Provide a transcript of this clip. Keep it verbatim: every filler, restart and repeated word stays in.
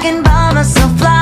jogging by myself.